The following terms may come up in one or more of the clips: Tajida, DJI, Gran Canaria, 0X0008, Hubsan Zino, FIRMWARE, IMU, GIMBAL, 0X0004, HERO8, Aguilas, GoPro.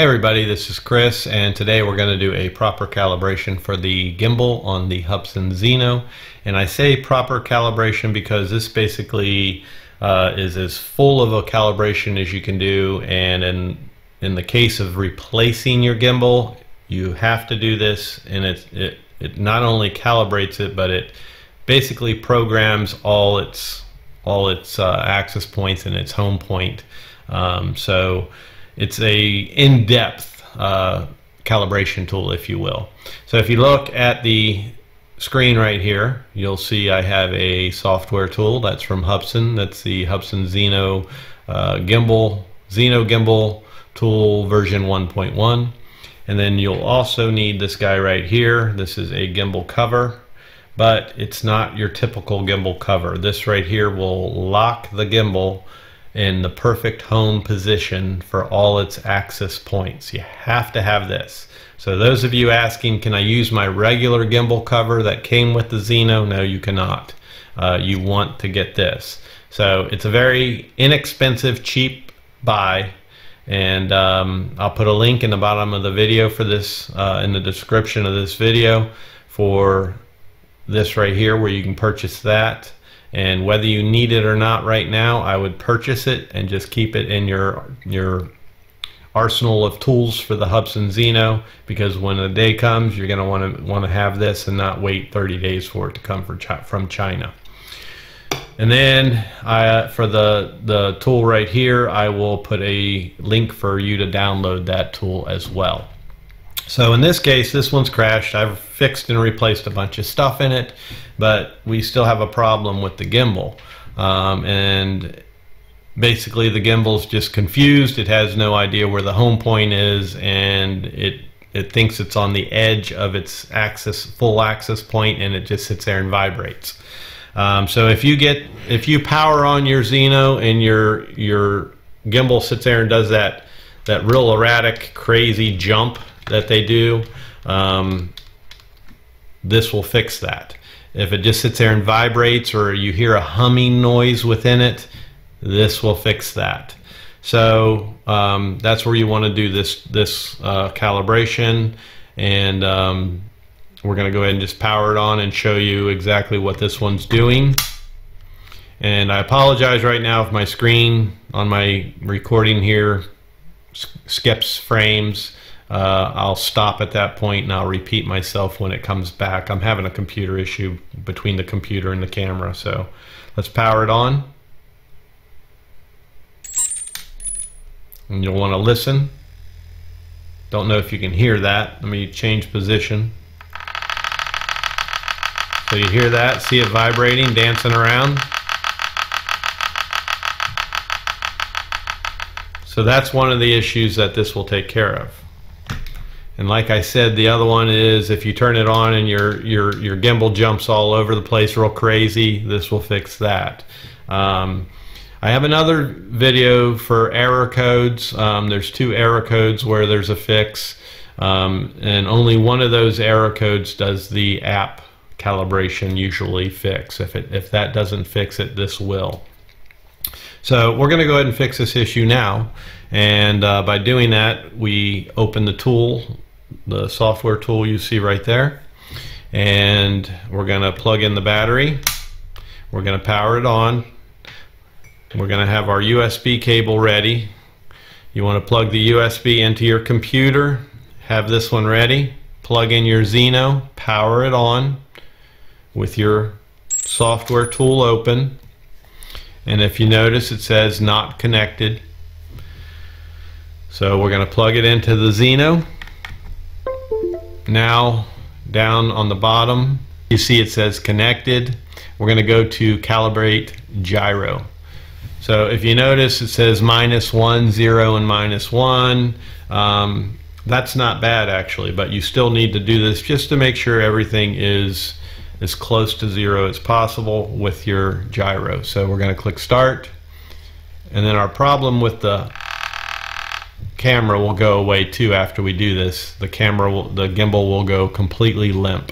Hey everybody, this is Chris, and today we're going to do a proper calibration for the gimbal on the Hubsan Zino. And I say proper calibration because this basically is as full of a calibration as you can do, and in the case of replacing your gimbal, you have to do this, and it not only calibrates it, but it basically programs all its access points and its home point. So it's a in-depth calibration tool, if you will. So if you look at the screen right here, you'll see I have a software tool that's from Hubsan. That's the Hubsan Zino Zino Gimbal Tool version 1.1. And then you'll also need this guy right here. This is a gimbal cover, but it's not your typical gimbal cover. This right here will lock the gimbal in the perfect home position for all its access points. You have to have this. So those of you asking, can I use my regular gimbal cover that came with the Zino? No, you cannot. You want to get this. So it's a very inexpensive, cheap buy, and I'll put a link in the bottom of the video for this, in the description of this video, for this right here where you can purchase that. And whether you need it or not right now, I would purchase it and just keep it in your arsenal of tools for the Hubsan Zino, because when the day comes, you're going to want to have this and not wait 30 days for it to come from China. And then for the tool right here, I will put a link for you to download that tool as well. So in this case, this one's crashed. I've fixed and replaced a bunch of stuff in it, but we still have a problem with the gimbal. And basically the gimbal's just confused. It has no idea where the home point is, and it thinks it's on the edge of its full access point, and it just sits there and vibrates. So if you power on your Zino and your gimbal sits there and does that real erratic, crazy jump that they do, this will fix that. If it just sits there and vibrates, or you hear a humming noise within it, this will fix that. So that's where you want to do this calibration, and we're going to go ahead and just power it on and show you exactly what this one's doing. And I apologize right now if my screen on my recording here skips frames. I'll stop at that point and I'll repeat myself when it comes back. I'm having a computer issue between the computer and the camera, so let's power it on. And you'll want to listen. Don't know if you can hear that. Let me change position. So you hear that, see it vibrating, dancing around. So that's one of the issues that this will take care of. And like I said, the other one is if you turn it on and your gimbal jumps all over the place real crazy, this will fix that. I have another video for error codes. There's two error codes where there's a fix, and only one of those error codes does the app calibration usually fix. If that doesn't fix it, this will. So we're going to go ahead and fix this issue now, and by doing that, we open the tool, the software tool you see right there, and we're gonna plug in the battery, we're gonna power it on, we're gonna have our USB cable ready. You want to plug the USB into your computer, have this one ready, plug in your Zino, power it on with your software tool open, and if you notice it says not connected, so we're gonna plug it into the Zino. Now down on the bottom you see it says connected. We're gonna go to calibrate gyro. So if you notice it says -1, 0, and -1. That's not bad actually, but you still need to do this just to make sure everything is as close to zero as possible with your gyro. So we're gonna click start, and then our problem with the camera will go away too after we do this. The gimbal will go completely limp.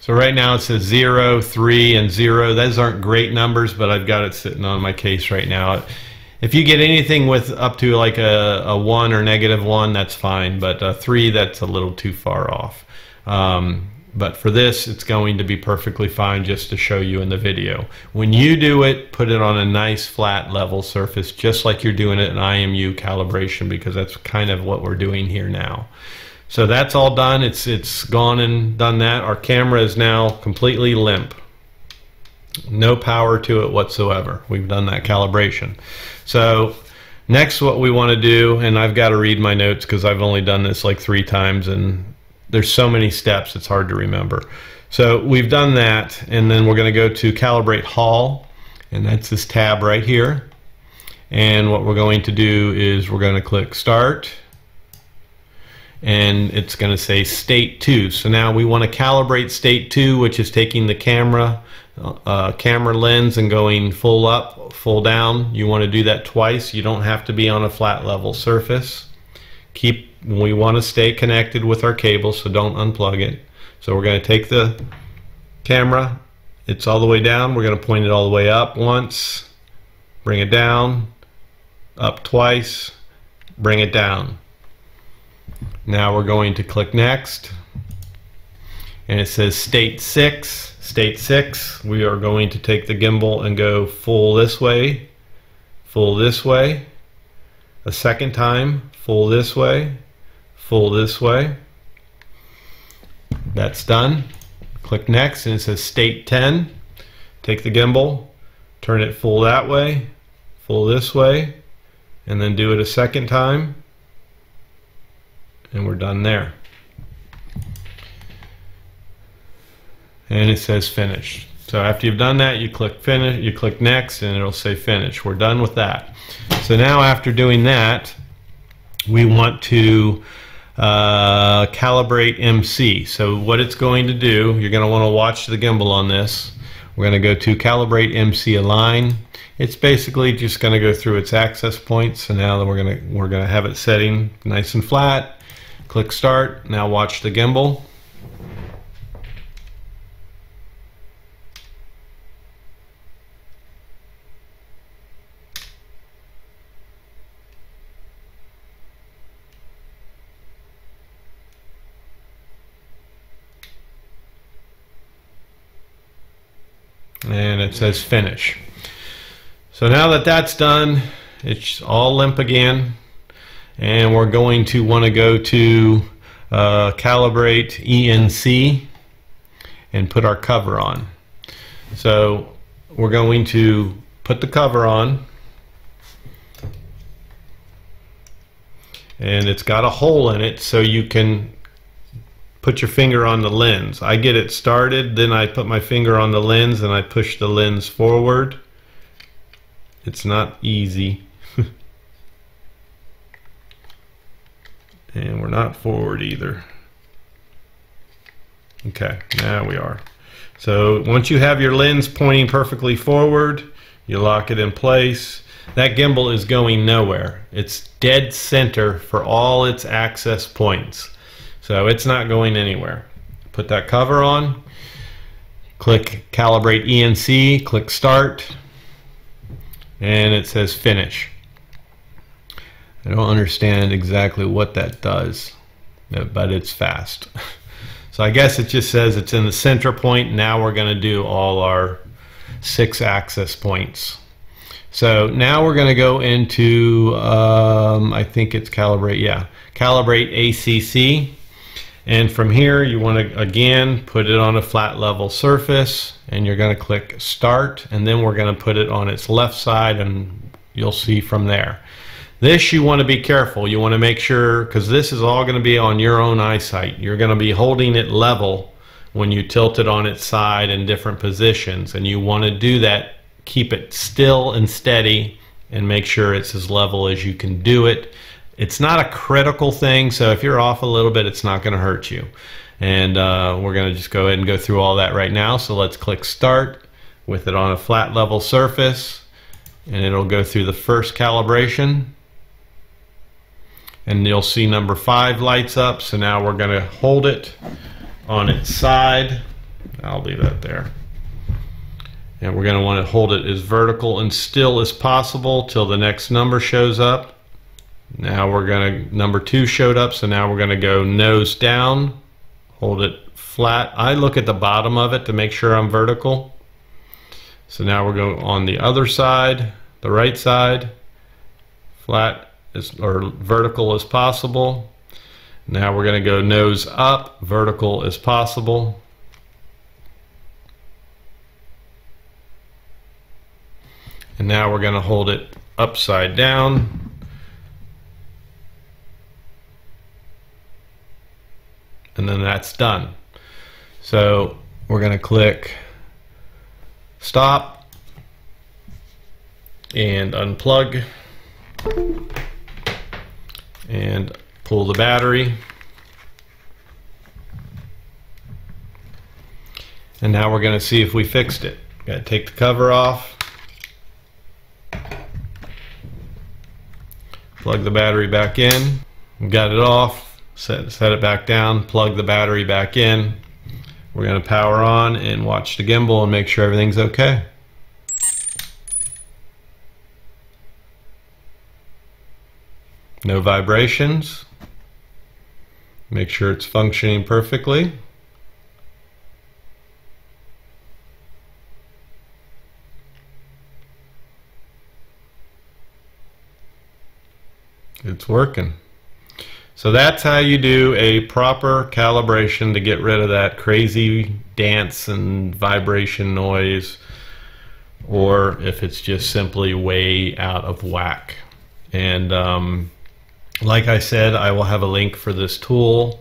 So right now it says 0, 3, and 0. Those aren't great numbers, but I've got it sitting on my case right now. If you get anything with up to like a 1 or -1, that's fine, but a 3, that's a little too far off. But for this, it's going to be perfectly fine just to show you in the video. When you do it, put it on a nice flat level surface, just like you're doing it in IMU calibration, because that's kind of what we're doing here now. So that's all done. It's gone and done that. Our camera is now completely limp. No power to it whatsoever. We've done that calibration. So next what we want to do, and I've got to read my notes because I've only done this like 3 times and there's so many steps it's hard to remember. So we've done that, and then we're going to go to calibrate Hall, and that's this tab right here. And what we're going to do is we're going to click Start, and it's going to say State 2. So now we want to calibrate State 2, which is taking the camera lens and going full up, full down. You want to do that twice. You don't have to be on a flat level surface. We want to stay connected with our cable, so don't unplug it. So we're going to take the camera. It's all the way down. We're going to point it all the way up once, bring it down, up twice, bring it down. Now we're going to click Next, and it says State 6. State 6, we are going to take the gimbal and go full this way, a second time, full this way, full this way. That's done. Click Next, and it says State 10. Take the gimbal, turn it full that way, full this way, and then do it a second time, and we're done there. And it says Finished. So after you've done that, you click Finish, you click Next, and it'll say Finish. We're done with that. So now after doing that, we want to calibrate MC. So what it's going to do, you're going to want to watch the gimbal on this. We're going to go to Calibrate MC Align. It's basically just going to go through its access points. So now that we're going to have it setting nice and flat. Click Start. Now watch the gimbal. And it says Finish. So now that that's done, it's all limp again. And we're going to want to go to calibrate ENC and put our cover on. So we're going to put the cover on, and it's got a hole in it so you can put your finger on the lens. I get it started, then I put my finger on the lens and I push the lens forward. It's not easy. And we're not forward either. Okay, now we are. So once you have your lens pointing perfectly forward, you lock it in place. That gimbal is going nowhere. It's dead center for all its access points. So it's not going anywhere. Put that cover on. Click Calibrate ENC, click Start, and it says Finish. I don't understand exactly what that does, but it's fast. So I guess it just says it's in the center point. Now we're going to do all our 6 access points. So now we're going to go into, I think it's Calibrate, yeah, Calibrate ACC. And from here you want to, again, put it on a flat level surface, and you're going to click Start, and then we're going to put it on its left side, and you'll see from there. This you want to be careful. You want to make sure, because this is all going to be on your own eyesight. You're going to be holding it level when you tilt it on its side in different positions, and you want to do that. Keep it still and steady and make sure it's as level as you can do it. It's not a critical thing, so if you're off a little bit, it's not going to hurt you. And we're going to just go ahead and go through all that right now. So let's click Start with it on a flat level surface, and it'll go through the first calibration. And you'll see number 5 lights up. So now we're going to hold it on its side. I'll leave that there. and we're going to want to hold it as vertical and still as possible till the next number shows up. Now we're going to, number 2 showed up, so now we're going to go nose down, hold it flat. I look at the bottom of it to make sure I'm vertical. So now we're going on the other side, the right side, flat as, or vertical as possible. Now we're going to go nose up, vertical as possible. And now we're going to hold it upside down. And then that's done. So we're going to click stop and unplug and pull the battery. And now we're going to see if we fixed it. Got to take the cover off, plug the battery back in, got it off. Set it back down, plug the battery back in. We're going to power on and watch the gimbal and make sure everything's okay. No vibrations. Make sure it's functioning perfectly. It's working. So that's how you do a proper calibration to get rid of that crazy dance and vibration noise, or if it's just simply way out of whack. And like I said, I will have a link for this tool.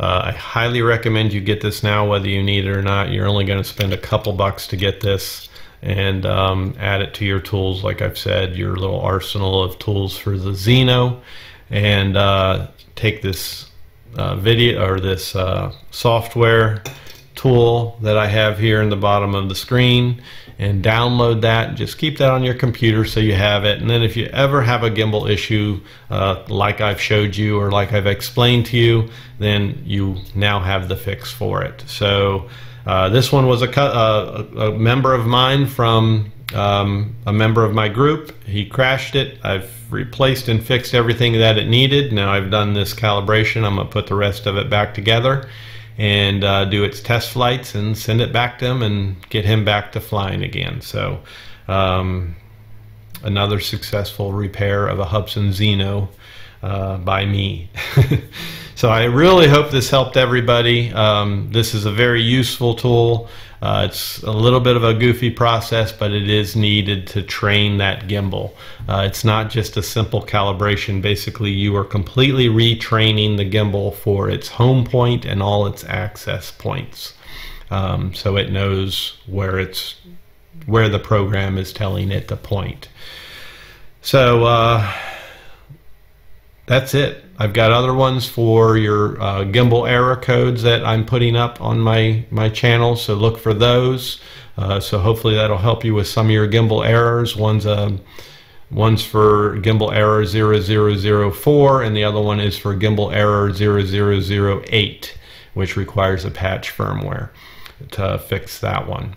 I highly recommend you get this now, whether you need it or not. You're only going to spend a couple bucks to get this and add it to your tools, like I've said, your little arsenal of tools for the Zino. And take this video or this software tool that I have here in the bottom of the screen and download that. Just keep that on your computer so you have it. And then if you ever have a gimbal issue like I've showed you or like I've explained to you, then you now have the fix for it. So this one was a member of mine from a member of my group. He crashed it. I've replaced and fixed everything that it needed. Now I've done this calibration. I'm going to put the rest of it back together and do its test flights and send it back to him and get him back to flying again. So another successful repair of a Hubsan Zino by me. So I really hope this helped everybody. This is a very useful tool. It's a little bit of a goofy process, but it is needed to train that gimbal. It's not just a simple calibration. Basically, you are completely retraining the gimbal for its home point and all its access points. So it knows where it's, where the program is telling it to point. So that's it. I've got other ones for your gimbal error codes that I'm putting up on my channel, so look for those. So hopefully that'll help you with some of your gimbal errors. One's for gimbal error 0004 and the other one is for gimbal error 0008, which requires a patch firmware to fix that one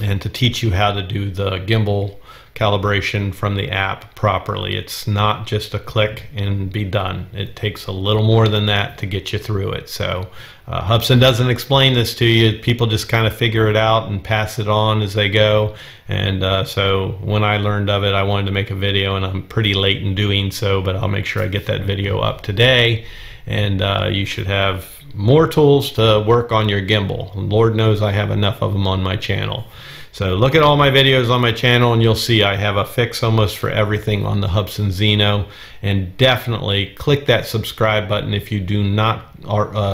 and to teach you how to do the gimbal calibration from the app properly. It's not just a click and be done. It takes a little more than that to get you through it. So Hubsan doesn't explain this to you. People just kind of figure it out and pass it on as they go. And so when I learned of it, I wanted to make a video, and I'm pretty late in doing so, but I'll make sure I get that video up today. And you should have more tools to work on your gimbal. Lord knows I have enough of them on my channel. So look at all my videos on my channel and you'll see I have a fix almost for everything on the Hubsan Zino. And definitely click that subscribe button if you do not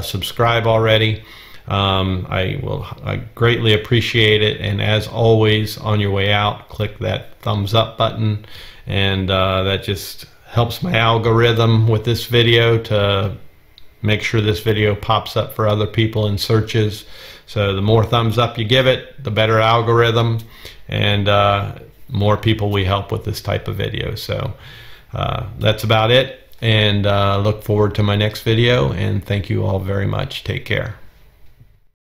subscribe already. I greatly appreciate it. And as always, on your way out, click that thumbs up button. And that just helps my algorithm with this video to make sure this video pops up for other people in searches. So the more thumbs up you give it, the better algorithm, and more people we help with this type of video. So that's about it, and look forward to my next video, and thank you all very much. Take care.